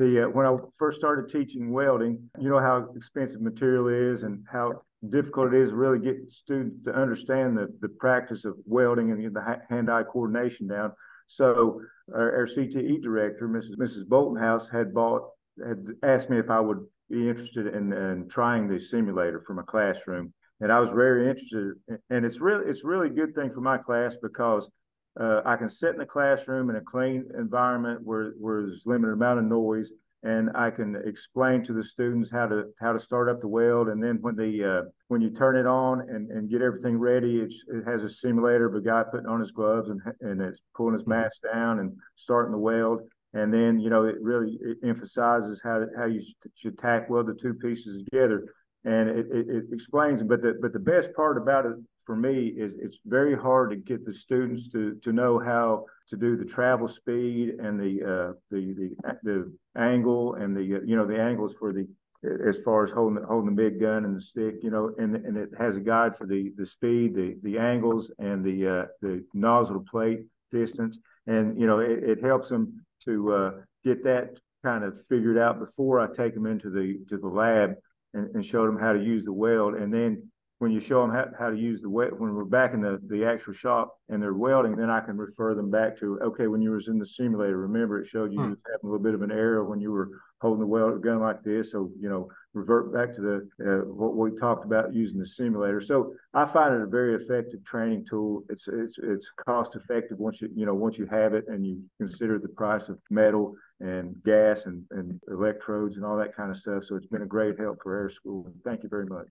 When I first started teaching welding, you know how expensive material is and how difficult it is to really get students to understand the practice of welding and the hand-eye coordination down. So our CTE director, Mrs. Boltonhouse, had asked me if I would be interested in trying the simulator for my classroom, and I was very interested. And it's really a good thing for my class because I can sit in the classroom in a clean environment where there's limited amount of noise, and I can explain to the students how to start up the weld. And then when you turn it on and get everything ready, it has a simulator of a guy putting on his gloves and it's pulling his mask down and starting the weld. And then, you know, it really emphasizes how you should tack weld the two pieces together, and it explains. But the best part about it for me is it's very hard to get the students to know how to do the travel speed and the angle and the angles for the, as far as holding the big gun and the stick, you know, and it has a guide for the speed, the angles, and the nozzle plate distance, and you know it helps them to get that kind of figured out before I take them into the lab and show them how to use the weld. And then when you show them how to use the weld, when we're back in the actual shop and they're welding, then I can refer them back to, okay, when you was in the simulator, remember it showed you having a little bit of an error when you were holding the weld gun like this. So, you know, revert back to what we talked about using the simulator. So I find it a very effective training tool. It's cost effective once you have it and you consider the price of metal and gas and electrodes and all that kind of stuff. So it's been a great help for our school. Thank you very much.